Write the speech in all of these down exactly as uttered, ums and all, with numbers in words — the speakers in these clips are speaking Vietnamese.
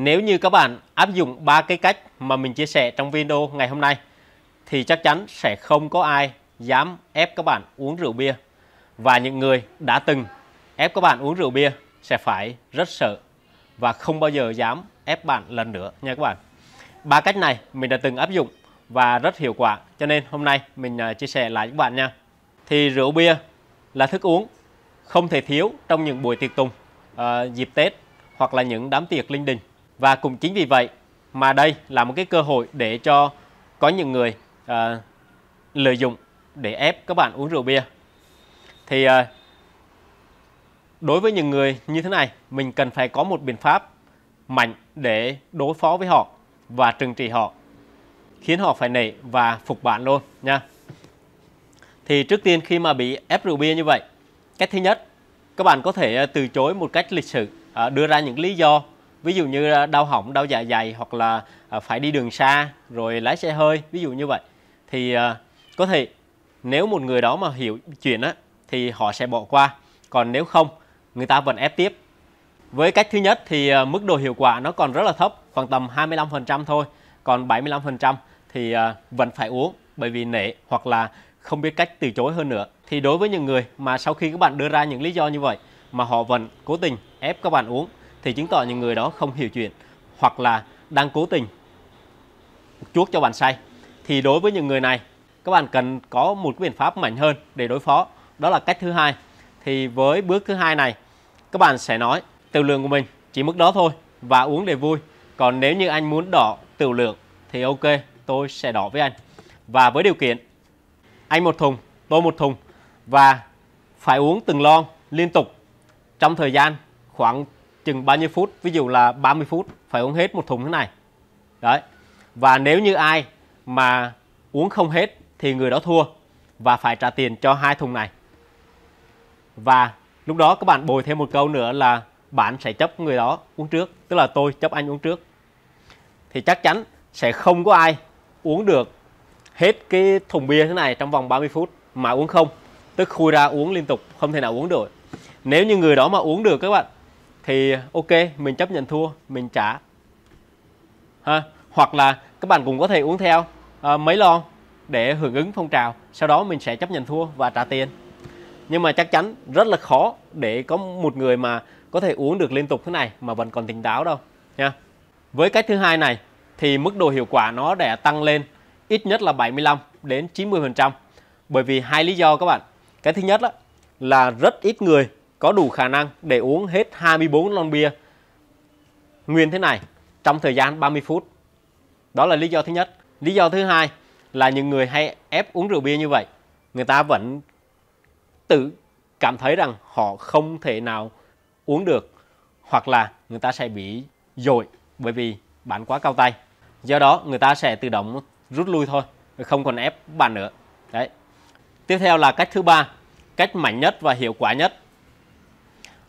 Nếu như các bạn áp dụng ba cái cách mà mình chia sẻ trong video ngày hôm nay thì chắc chắn sẽ không có ai dám ép các bạn uống rượu bia. Và những người đã từng ép các bạn uống rượu bia sẽ phải rất sợ và không bao giờ dám ép bạn lần nữa nha các bạn. Ba cách này mình đã từng áp dụng và rất hiệu quả, cho nên hôm nay mình chia sẻ lại với các bạn nha. Thì rượu bia là thức uống không thể thiếu trong những buổi tiệc tùng, uh, dịp Tết hoặc là những đám tiệc linh đình. Và cũng chính vì vậy mà đây là một cái cơ hội để cho có những người uh, lợi dụng để ép các bạn uống rượu bia. Thì uh, đối với những người như thế này, mình cần phải có một biện pháp mạnh để đối phó với họ và trừng trị họ, khiến họ phải nể và phục bạn luôn nha. Thì trước tiên khi mà bị ép rượu bia như vậy, cách thứ nhất, các bạn có thể từ chối một cách lịch sự, đưa ra những lý do, ví dụ như đau họng, đau dạ dày hoặc là phải đi đường xa, rồi lái xe hơi, ví dụ như vậy. Thì có thể nếu một người đó mà hiểu chuyện á, thì họ sẽ bỏ qua, còn nếu không, người ta vẫn ép tiếp. Với cách thứ nhất thì mức độ hiệu quả nó còn rất là thấp, khoảng tầm hai mươi lăm phần trăm thôi, còn bảy mươi lăm phần trăm thì vẫn phải uống bởi vì nể hoặc là không biết cách từ chối hơn nữa. Thì đối với những người mà sau khi các bạn đưa ra những lý do như vậy mà họ vẫn cố tình ép các bạn uống thì chứng tỏ những người đó không hiểu chuyện hoặc là đang cố tình chuốc cho bạn say. Thì đối với những người này, các bạn cần có một cái biện pháp mạnh hơn để đối phó, đó là cách thứ hai. Thì với bước thứ hai này, các bạn sẽ nói tiểu lượng của mình chỉ mức đó thôi và uống để vui, còn nếu như anh muốn đỏ tiểu lượng thì ok, tôi sẽ đỏ với anh, và với điều kiện anh một thùng, tôi một thùng, và phải uống từng lon liên tục trong thời gian khoảng chừng bao nhiêu phút, ví dụ là ba mươi phút phải uống hết một thùng thế này. Đấy. Và nếu như ai mà uống không hết thì người đó thua và phải trả tiền cho hai thùng này. Và lúc đó các bạn bồi thêm một câu nữa là bạn sẽ chấp người đó uống trước, tức là tôi chấp anh uống trước. Thì chắc chắn sẽ không có ai uống được hết cái thùng bia thế này trong vòng ba mươi phút mà uống không, tức khui ra uống liên tục, không thể nào uống được. Nếu như người đó mà uống được các bạn thì ok, mình chấp nhận thua, mình trả ha. Hoặc là các bạn cũng có thể uống theo à, mấy lon để hưởng ứng phong trào, sau đó mình sẽ chấp nhận thua và trả tiền. Nhưng mà chắc chắn rất là khó để có một người mà có thể uống được liên tục thế này mà vẫn còn tỉnh táo đâu nha. Với cách thứ hai này thì mức độ hiệu quả nó đã tăng lên ít nhất là bảy mươi lăm đến chín mươi phần trăm, bởi vì hai lý do các bạn. Cái thứ nhất là rất ít người có đủ khả năng để uống hết hai mươi bốn lon bia nguyên thế này trong thời gian ba mươi phút. Đó là lý do thứ nhất. Lý do thứ hai là những người hay ép uống rượu bia như vậy, người ta vẫn tự cảm thấy rằng họ không thể nào uống được, hoặc là người ta sẽ bị dội bởi vì bạn quá cao tay. Do đó người ta sẽ tự động rút lui thôi, không còn ép bạn nữa. Đấy. Tiếp theo là cách thứ ba, cách mạnh nhất và hiệu quả nhất.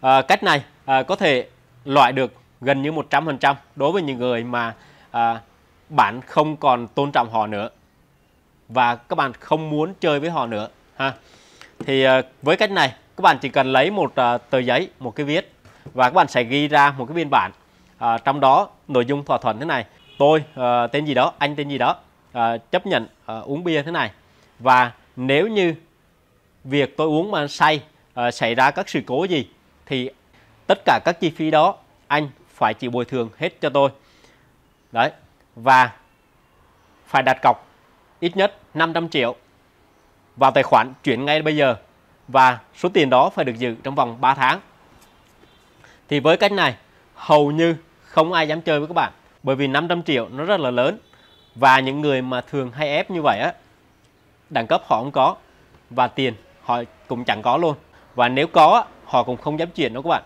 À, cách này à, có thể loại được gần như một trăm phần trăm đối với những người mà à, bạn không còn tôn trọng họ nữa và các bạn không muốn chơi với họ nữa ha. Thì à, với cách này các bạn chỉ cần lấy một à, tờ giấy, một cái viết, và các bạn sẽ ghi ra một cái biên bản, à, trong đó nội dung thỏa thuận thế này: tôi à, tên gì đó, anh tên gì đó, à, chấp nhận à, uống bia thế này, và nếu như việc tôi uống mà say à, xảy ra các sự cố gì thì tất cả các chi phí đó anh phải chịu bồi thường hết cho tôi. Đấy. Và phải đặt cọc ít nhất năm trăm triệu vào tài khoản chuyển ngay bây giờ, và số tiền đó phải được giữ trong vòng ba tháng. Thì với cách này hầu như không ai dám chơi với các bạn, bởi vì năm trăm triệu nó rất là lớn, và những người mà thường hay ép như vậy á, đẳng cấp họ không có và tiền họ cũng chẳng có luôn, và nếu có họ cũng không dám chuyển đâu các bạn.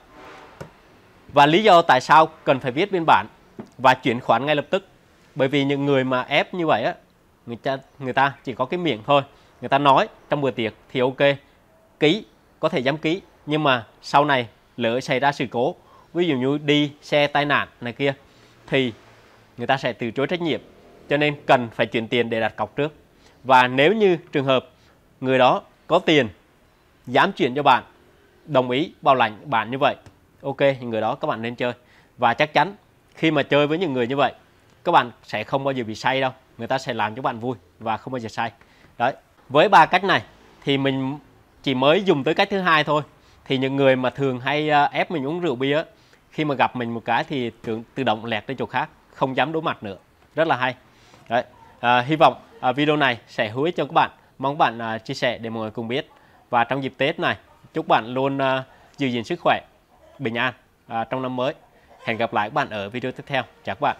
Và lý do tại sao cần phải viết biên bản và chuyển khoản ngay lập tức, bởi vì những người mà ép như vậy á, người ta người ta chỉ có cái miệng thôi, người ta nói trong bữa tiệc thì ok, ký có thể dám ký, nhưng mà sau này lỡ xảy ra sự cố, ví dụ như đi xe tai nạn này kia, thì người ta sẽ từ chối trách nhiệm, cho nên cần phải chuyển tiền để đặt cọc trước. Và nếu như trường hợp người đó có tiền, dám chuyển cho bạn, đồng ý bảo lãnh bạn như vậy, ok, người đó các bạn nên chơi. Và chắc chắn Khi mà chơi với những người như vậy, các bạn sẽ không bao giờ bị say đâu. Người ta sẽ làm cho bạn vui và không bao giờ say. Đấy. Với ba cách này thì mình chỉ mới dùng tới cách thứ hai thôi. Thì những người mà thường hay ép mình uống rượu bia, khi mà gặp mình một cái thì tự động lẹt đến chỗ khác, không dám đối mặt nữa. Rất là hay. Đấy. À, hy vọng à, video này sẽ hữu ích cho các bạn. Mong các bạn à, chia sẻ để mọi người cùng biết. Và trong dịp Tết này, chúc bạn luôn à, giữ gìn sức khỏe, bình an à, trong năm mới. Hẹn gặp lại các bạn ở video tiếp theo. Chào các bạn.